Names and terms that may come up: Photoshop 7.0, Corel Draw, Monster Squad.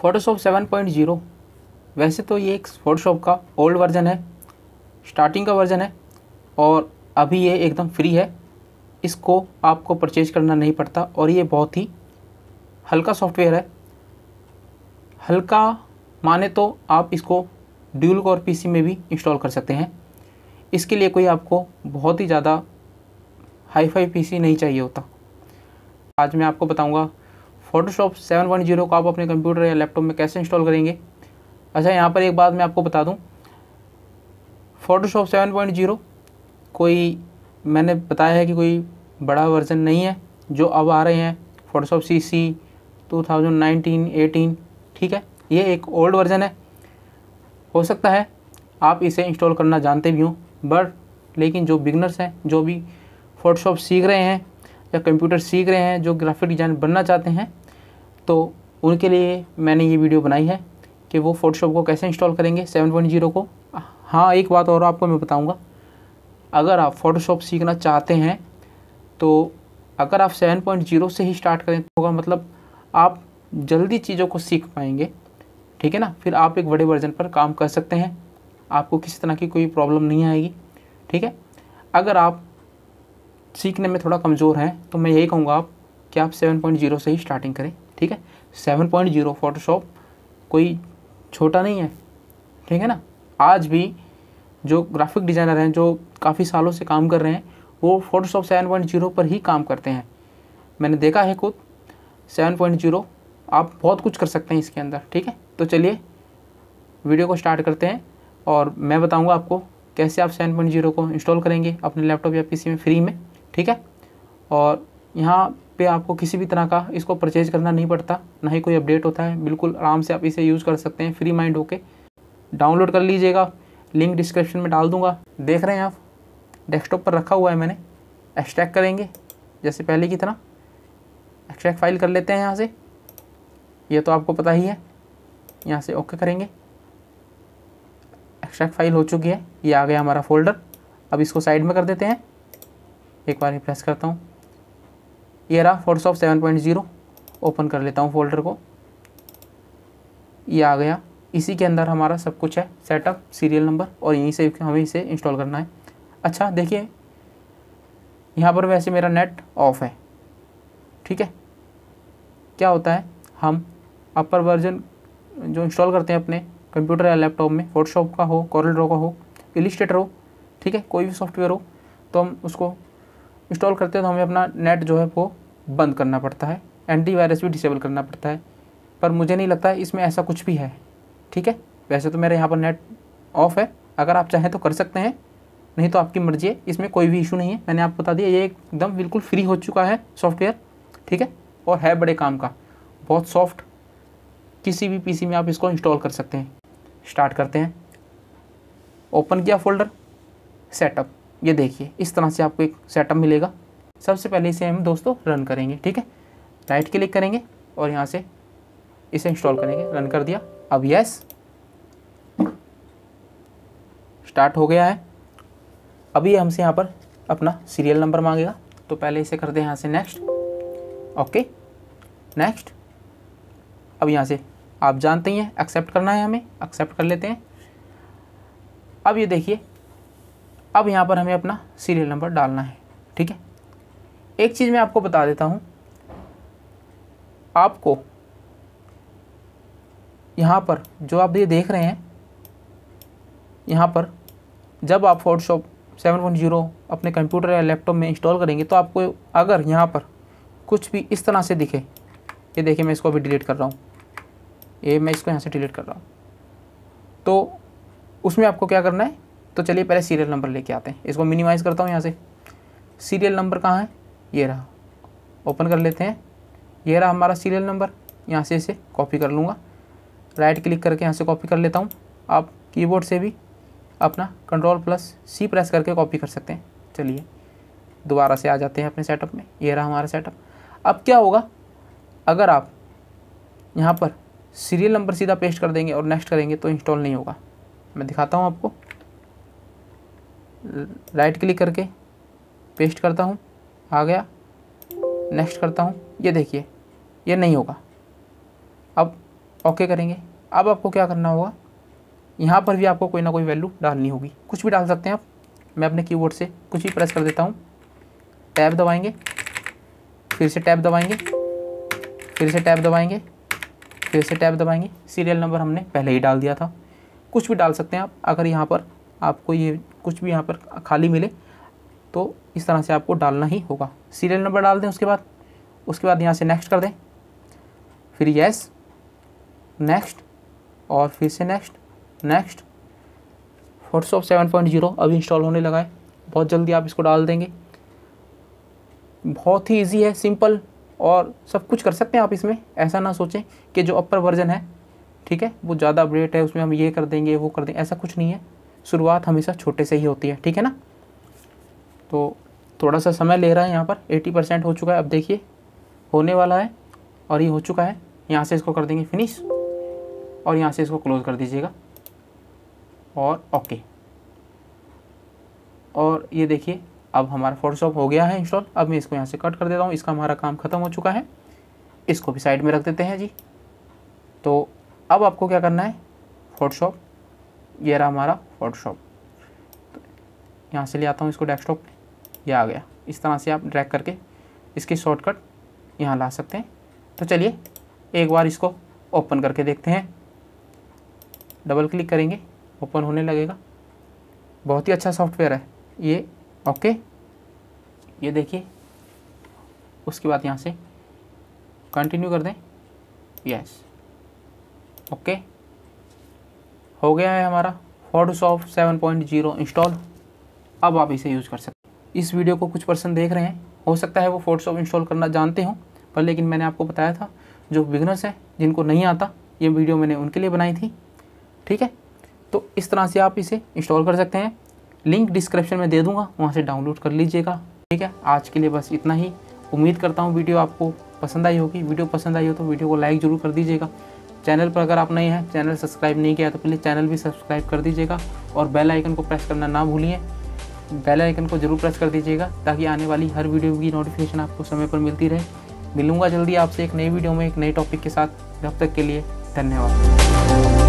Photoshop 7.0 वैसे तो ये एक फ़ोटोशॉप का ओल्ड वर्जन है, स्टार्टिंग का वर्जन है और अभी ये एकदम फ्री है। इसको आपको परचेज करना नहीं पड़ता और ये बहुत ही हल्का सॉफ्टवेयर है। हल्का माने तो आप इसको ड्यूल कोर पीसी में भी इंस्टॉल कर सकते हैं। इसके लिए कोई आपको बहुत ही ज़्यादा हाई-फाई पीसी नहीं चाहिए होता। आज मैं आपको बताऊंगा फ़ोटोशॉप 7.0 को आप अपने कंप्यूटर या लैपटॉप में कैसे इंस्टॉल करेंगे। अच्छा, यहाँ पर एक बात मैं आपको बता दूं, फ़ोटोशॉप 7.0 कोई, मैंने बताया है कि कोई बड़ा वर्जन नहीं है। जो अब आ रहे हैं फ़ोटोशॉप CC 2019-18, ठीक है, ये एक ओल्ड वर्जन है। हो सकता है आप इसे इंस्टॉल करना जानते भी हों, बट लेकिन जो बिगनर्स हैं, जो भी फ़ोटोशॉप सीख रहे हैं या कंप्यूटर सीख रहे हैं, जो ग्राफिक डिज़ाइन बनना चाहते हैं, तो उनके लिए मैंने ये वीडियो बनाई है कि वो फ़ोटोशॉप को कैसे इंस्टॉल करेंगे 7.0 को। हाँ, एक बात और आपको मैं बताऊंगा, अगर आप फ़ोटोशॉप सीखना चाहते हैं तो अगर आप 7.0 से ही स्टार्ट करें तो होगा, मतलब आप जल्दी चीज़ों को सीख पाएंगे, ठीक है ना। फिर आप एक बड़े वर्जन पर काम कर सकते हैं, आपको किसी तरह की कोई प्रॉब्लम नहीं आएगी, ठीक है। अगर आप सीखने में थोड़ा कमज़ोर हैं तो मैं यही कहूँगा आप कि आप 7.0 से ही स्टार्टिंग करें, ठीक है। 7.0 फ़ोटोशॉप कोई छोटा नहीं है, ठीक है ना। आज भी जो ग्राफिक डिज़ाइनर हैं, जो काफ़ी सालों से काम कर रहे हैं, वो फ़ोटोशॉप 7.0 पर ही काम करते हैं। मैंने देखा है खुद 7.0, आप बहुत कुछ कर सकते हैं इसके अंदर, ठीक है। तो चलिए वीडियो को स्टार्ट करते हैं और मैं बताऊँगा आपको कैसे आप 7.0 को इंस्टॉल करेंगे अपने लैपटॉप या पीसी में फ्री में, ठीक है। और यहाँ पे आपको किसी भी तरह का इसको परचेज करना नहीं पड़ता, ना ही कोई अपडेट होता है, बिल्कुल आराम से आप इसे यूज़ कर सकते हैं फ्री माइंड होके। डाउनलोड कर लीजिएगा, लिंक डिस्क्रिप्शन में डाल दूँगा। देख रहे हैं आप, डेस्कटॉप पर रखा हुआ है मैंने। एक्सट्रैक्ट करेंगे जैसे पहले की तरह, एक्सट्रैक्ट फाइल कर लेते हैं यहाँ से, ये तो आपको पता ही है। यहाँ से ओके करेंगे, एक्सट्रैक्ट फाइल हो चुकी है। ये आ गया हमारा फोल्डर, अब इसको साइड में कर देते हैं। एक बार रिफ्रेश करता हूँ, ये रहा फ़ोटोशॉप 7.0। ओपन कर लेता हूँ फोल्डर को, ये आ गया। इसी के अंदर हमारा सब कुछ है, सेटअप, सीरियल नंबर, और यहीं से हमें इसे इंस्टॉल करना है। अच्छा देखिए, यहाँ पर वैसे मेरा नेट ऑफ है, ठीक है। क्या होता है, हम अपर वर्जन जो इंस्टॉल करते हैं अपने कंप्यूटर या लैपटॉप में, फ़ोटोशॉप का हो, कोरल ड्रॉ का हो, इलिस्ट्रेटर हो, ठीक है, कोई भी सॉफ्टवेयर हो, तो हम उसको इंस्टॉल करते हैं तो हमें अपना नेट जो है वो बंद करना पड़ता है, एंटीवायरस भी डिसेबल करना पड़ता है। पर मुझे नहीं लगता है इसमें ऐसा कुछ भी है, ठीक है। वैसे तो मेरे यहाँ पर नेट ऑफ है, अगर आप चाहें तो कर सकते हैं, नहीं तो आपकी मर्ज़ी है, इसमें कोई भी इशू नहीं है। मैंने आपको बता दिया, ये एकदम बिल्कुल फ्री हो चुका है सॉफ्टवेयर, ठीक है, और है बड़े काम का, बहुत सॉफ्ट। किसी भी पीसी में आप इसको इंस्टॉल कर सकते हैं। स्टार्ट करते हैं, ओपन किया फोल्डर, सेटअप, ये देखिए इस तरह से आपको एक सेटअप मिलेगा। सबसे पहले इसे हम दोस्तों रन करेंगे, ठीक है। राइट क्लिक करेंगे और यहाँ से इसे इंस्टॉल करेंगे। रन कर दिया, अब यस स्टार्ट हो गया है। अभी हमसे यहाँ पर अपना सीरियल नंबर मांगेगा, तो पहले इसे कर दें यहाँ से नेक्स्ट, ओके नेक्स्ट। अब यहाँ से आप जानते ही हैं एक्सेप्ट करना है हमें, एक्सेप्ट कर लेते हैं। अब ये देखिए, अब यहाँ पर हमें अपना सीरियल नंबर डालना है, ठीक है। एक चीज़ मैं आपको बता देता हूँ, आपको यहाँ पर जो आप ये देख रहे हैं, यहाँ पर जब आप फ़ोटोशॉप 7.0 अपने कंप्यूटर या लैपटॉप में इंस्टॉल करेंगे तो आपको अगर यहाँ पर कुछ भी इस तरह से दिखे, ये देखिए मैं इसको अभी डिलीट कर रहा हूँ, ये मैं इसको यहाँ से डिलीट कर रहा हूँ, तो उसमें आपको क्या करना है। तो चलिए पहले सीरियल नंबर लेके आते हैं, इसको मिनिमाइज़ करता हूँ। यहाँ से सीरियल नंबर कहाँ है, ये रहा, ओपन कर लेते हैं। ये रहा हमारा सीरियल नंबर, यहाँ से इसे कॉपी कर लूँगा, राइट क्लिक करके यहाँ से कॉपी कर लेता हूँ। आप कीबोर्ड से भी अपना Ctrl+C प्रेस करके कॉपी कर सकते हैं। चलिए दोबारा से आ जाते हैं अपने सेटअप में, ये रहा हमारा सेटअप। अब क्या होगा, अगर आप यहाँ पर सीरियल नंबर सीधा पेस्ट कर देंगे और नेक्स्ट करेंगे तो इंस्टॉल नहीं होगा। मैं दिखाता हूँ आपको, राइट क्लिक करके पेस्ट करता हूँ, आ गया, नेक्स्ट करता हूँ, ये देखिए ये नहीं होगा। अब ओके करेंगे। अब आपको क्या करना होगा, यहाँ पर भी आपको कोई ना कोई वैल्यू डालनी होगी, कुछ भी डाल सकते हैं आप। मैं अपने कीबोर्ड से कुछ भी प्रेस कर देता हूँ, टैब दबाएंगे, फिर से टैब दबाएंगे, फिर से टैब दबाएंगे, फिर से टैब दबाएंगे। सीरियल नंबर हमने पहले ही डाल दिया था, कुछ भी डाल सकते हैं आप। अगर यहाँ पर आपको ये कुछ भी यहाँ पर खाली मिले तो इस तरह से आपको डालना ही होगा। सीरियल नंबर डाल दें, उसके बाद यहाँ से नेक्स्ट कर दें, फिर यस, नेक्स्ट, और फिर से नेक्स्ट, नेक्स्ट। फोटोशॉप 7.0 अभी इंस्टॉल होने लगा है, बहुत जल्दी आप इसको डाल देंगे। बहुत ही इजी है, सिंपल, और सब कुछ कर सकते हैं आप इसमें। ऐसा ना सोचें कि जो अपर वर्जन है, ठीक है, वो ज़्यादा अपडेट है, उसमें हम ये कर देंगे वो कर देंगे, ऐसा कुछ नहीं है। शुरुआत हमेशा छोटे से ही होती है, ठीक है ना। तो थोड़ा सा समय ले रहा है, यहाँ पर 80% हो चुका है, अब देखिए होने वाला है, और ये हो चुका है। यहाँ से इसको कर देंगे फिनिश, और यहाँ से इसको क्लोज कर दीजिएगा, और ओके। और ये देखिए अब हमारा फोटोशॉप हो गया है इंस्टॉल। अब मैं इसको यहाँ से कट कर देता हूँ, इसका हमारा काम ख़त्म हो चुका है। इसको भी साइड में रख देते हैं जी। तो अब आपको क्या करना है, फोटोशॉप, ये रहा हमारा फोटोशॉप। तो यहाँ से ले आता हूँ इसको डेस्कटॉप पे, ये आ गया। इस तरह से आप ड्रैग करके इसके शॉर्टकट यहाँ ला सकते हैं। तो चलिए एक बार इसको ओपन करके देखते हैं। डबल क्लिक करेंगे, ओपन होने लगेगा। बहुत ही अच्छा सॉफ्टवेयर है ये, ओके। ये देखिए, उसके बाद यहाँ से कंटिन्यू कर दें, यस, ओके। हो गया है हमारा फोटोशॉप 7.0 इंस्टॉल। अब आप इसे यूज़ कर सकते हैं। इस वीडियो को कुछ पर्सन देख रहे हैं, हो सकता है वो फोटोशॉप इंस्टॉल करना जानते हों, पर लेकिन मैंने आपको बताया था जो बिगनर्स हैं, जिनको नहीं आता, ये वीडियो मैंने उनके लिए बनाई थी, ठीक है। तो इस तरह से आप इसे इंस्टॉल कर सकते हैं, लिंक डिस्क्रिप्शन में दे दूंगा, वहाँ से डाउनलोड कर लीजिएगा, ठीक है। आज के लिए बस इतना ही, उम्मीद करता हूँ वीडियो आपको पसंद आई होगी। वीडियो पसंद आई हो तो वीडियो को लाइक ज़रूर कर दीजिएगा। चैनल पर अगर आप नए हैं, चैनल सब्सक्राइब नहीं किया तो प्लीज़ चैनल भी सब्सक्राइब कर दीजिएगा, और बेल आइकन को प्रेस करना ना भूलिए। बेल आइकन को ज़रूर प्रेस कर दीजिएगा, ताकि आने वाली हर वीडियो की नोटिफिकेशन आपको समय पर मिलती रहे। मिलूँगा जल्दी आपसे एक नई वीडियो में एक नए टॉपिक के साथ। तब तक के लिए धन्यवाद।